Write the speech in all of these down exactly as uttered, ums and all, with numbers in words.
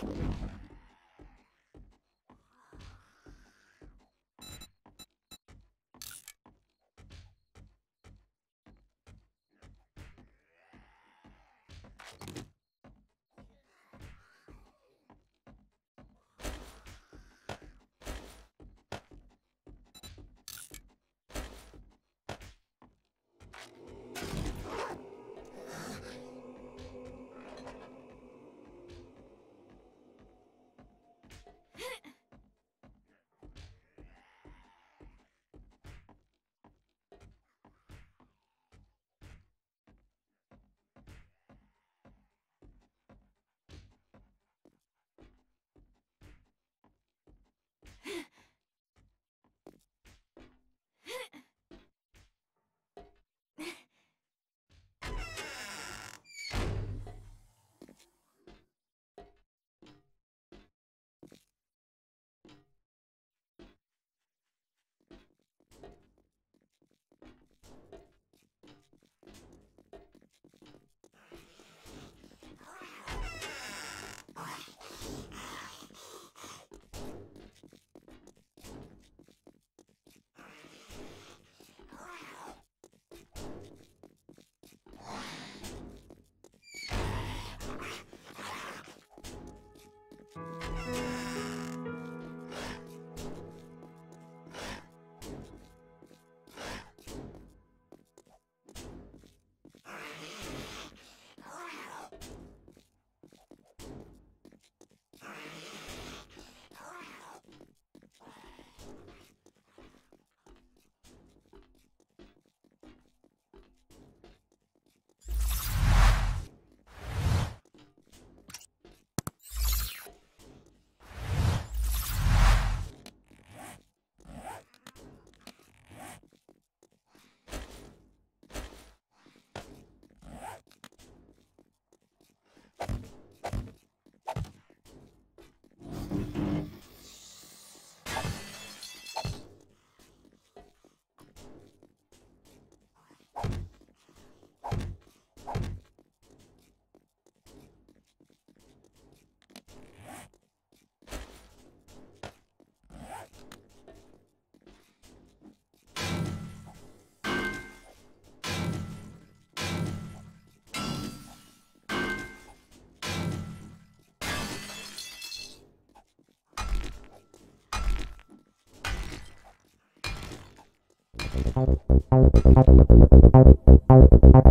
I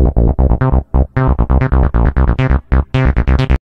don't know.